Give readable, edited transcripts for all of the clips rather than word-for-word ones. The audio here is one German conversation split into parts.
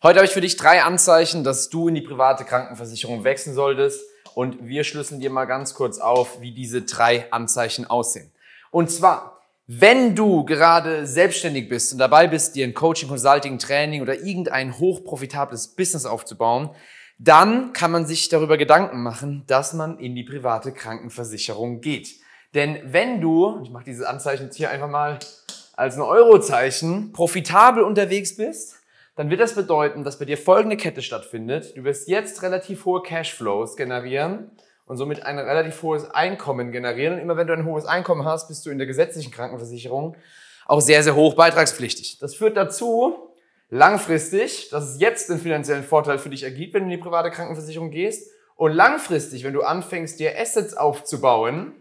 Heute habe ich für dich 3 Anzeichen, dass du in die private Krankenversicherung wechseln solltest, und wir schlüsseln dir mal ganz kurz auf, wie diese 3 Anzeichen aussehen. Und zwar, wenn du gerade selbstständig bist und dabei bist, dir ein Coaching, Consulting, Training oder irgendein hochprofitables Business aufzubauen, dann kann man sich darüber Gedanken machen, dass man in die private Krankenversicherung geht. Denn wenn du, ich mache dieses Anzeichen jetzt hier einfach mal als ein Eurozeichen, profitabel unterwegs bist, dann wird das bedeuten, dass bei dir folgende Kette stattfindet. Du wirst jetzt relativ hohe Cashflows generieren und somit ein relativ hohes Einkommen generieren. Und immer wenn du ein hohes Einkommen hast, bist du in der gesetzlichen Krankenversicherung auch sehr, sehr hoch beitragspflichtig. Das führt dazu, langfristig, dass es jetzt den finanziellen Vorteil für dich ergibt, wenn du in die private Krankenversicherung gehst. Und langfristig, wenn du anfängst, dir Assets aufzubauen,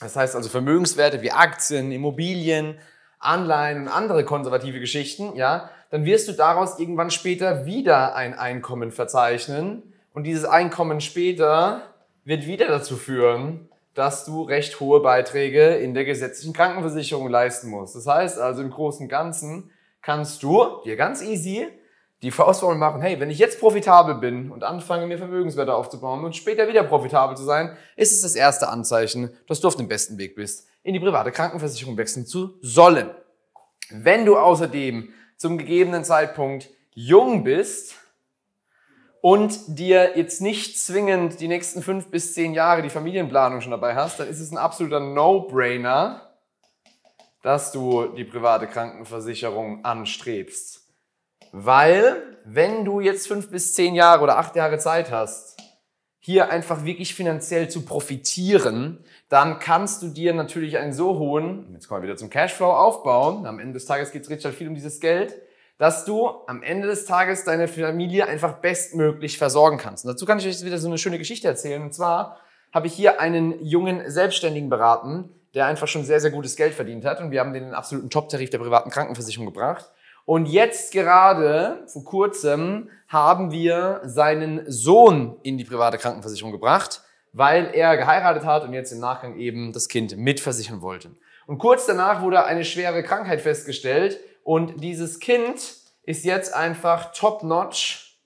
das heißt also Vermögenswerte wie Aktien, Immobilien, Anleihen und andere konservative Geschichten, ja, dann wirst du daraus irgendwann später wieder ein Einkommen verzeichnen, und dieses Einkommen später wird wieder dazu führen, dass du recht hohe Beiträge in der gesetzlichen Krankenversicherung leisten musst. Das heißt also, im Großen und Ganzen kannst du dir ganz easy die Faustformel machen: Hey, wenn ich jetzt profitabel bin und anfange, mir Vermögenswerte aufzubauen und später wieder profitabel zu sein, ist es das erste Anzeichen, dass du auf dem besten Weg bist, in die private Krankenversicherung wechseln zu sollen. Wenn du außerdem zum gegebenen Zeitpunkt jung bist und dir jetzt nicht zwingend die nächsten 5 bis 10 Jahre die Familienplanung schon dabei hast, dann ist es ein absoluter No-Brainer, dass du die private Krankenversicherung anstrebst. Weil, wenn du jetzt 5 bis 10 Jahre oder 8 Jahre Zeit hast, hier einfach wirklich finanziell zu profitieren, dann kannst du dir natürlich einen so hohen, jetzt kommen wir wieder zum Cashflow, aufbauen. Am Ende des Tages geht es richtig viel um dieses Geld, dass du am Ende des Tages deine Familie einfach bestmöglich versorgen kannst. Und dazu kann ich euch jetzt wieder so eine schöne Geschichte erzählen. Und zwar habe ich hier einen jungen Selbstständigen beraten, der einfach schon sehr, sehr gutes Geld verdient hat. Und wir haben den in den absoluten Top-Tarif der privaten Krankenversicherung gebracht. Und jetzt gerade, vor kurzem, haben wir seinen Sohn in die private Krankenversicherung gebracht, weil er geheiratet hat und jetzt im Nachgang eben das Kind mitversichern wollte. Und kurz danach wurde eine schwere Krankheit festgestellt, und dieses Kind ist jetzt einfach top-notch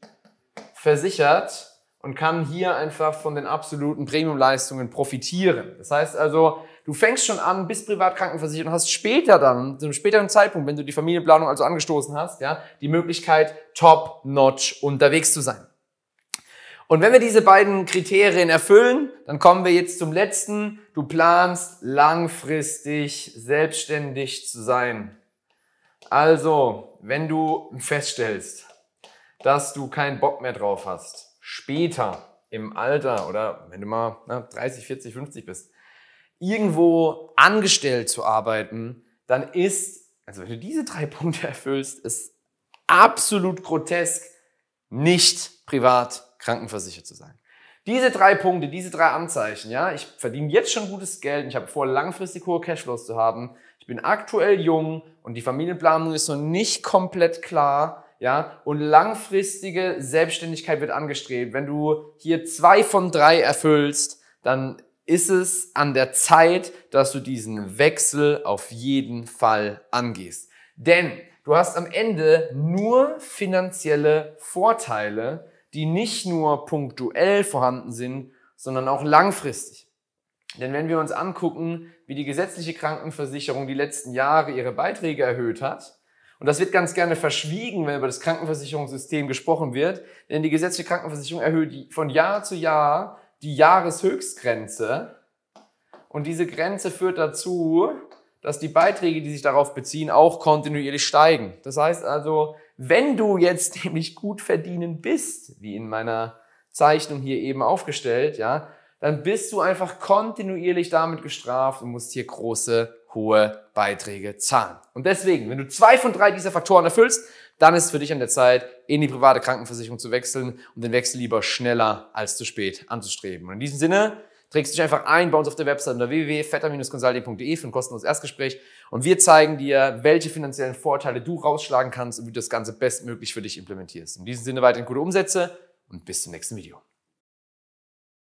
versichert und kann hier einfach von den absoluten Premiumleistungen profitieren. Das heißt also, du fängst schon an, bist privat krankenversichert und hast später dann, zu einem späteren Zeitpunkt, wenn du die Familienplanung also angestoßen hast, ja, die Möglichkeit, top-notch unterwegs zu sein. Und wenn wir diese beiden Kriterien erfüllen, dann kommen wir jetzt zum letzten. Du planst langfristig selbstständig zu sein. Also, wenn du feststellst, dass du keinen Bock mehr drauf hast, später im Alter oder wenn du mal 30, 40, 50 bist, irgendwo angestellt zu arbeiten, dann ist, also wenn du diese 3 Punkte erfüllst, ist absolut grotesk, nicht privat krankenversichert zu sein. Diese 3 Punkte, diese 3 Anzeichen, ja, ich verdiene jetzt schon gutes Geld, ich habe vor, langfristig hohe Cashflows zu haben, ich bin aktuell jung und die Familienplanung ist noch nicht komplett klar, ja, und langfristige Selbstständigkeit wird angestrebt. Wenn du hier 2 von 3 erfüllst, dann ist es an der Zeit, dass du diesen Wechsel auf jeden Fall angehst. Denn du hast am Ende nur finanzielle Vorteile, die nicht nur punktuell vorhanden sind, sondern auch langfristig. Denn wenn wir uns angucken, wie die gesetzliche Krankenversicherung die letzten Jahre ihre Beiträge erhöht hat, und das wird ganz gerne verschwiegen, wenn über das Krankenversicherungssystem gesprochen wird. Denn die gesetzliche Krankenversicherung erhöht von Jahr zu Jahr die Jahreshöchstgrenze. Und diese Grenze führt dazu, dass die Beiträge, die sich darauf beziehen, auch kontinuierlich steigen. Das heißt also, wenn du jetzt nämlich gut verdienen bist, wie in meiner Zeichnung hier eben aufgestellt, ja, dann bist du einfach kontinuierlich damit gestraft und musst hier große, hohe Beiträge zahlen. Und deswegen, wenn du 2 von 3 dieser Faktoren erfüllst, dann ist es für dich an der Zeit, in die private Krankenversicherung zu wechseln und den Wechsel lieber schneller als zu spät anzustreben. Und in diesem Sinne trägst du dich einfach ein bei uns auf der Website unter www.vetter-consulting.de für ein kostenloses Erstgespräch, und wir zeigen dir, welche finanziellen Vorteile du rausschlagen kannst und wie du das Ganze bestmöglich für dich implementierst. In diesem Sinne weiterhin gute Umsätze und bis zum nächsten Video.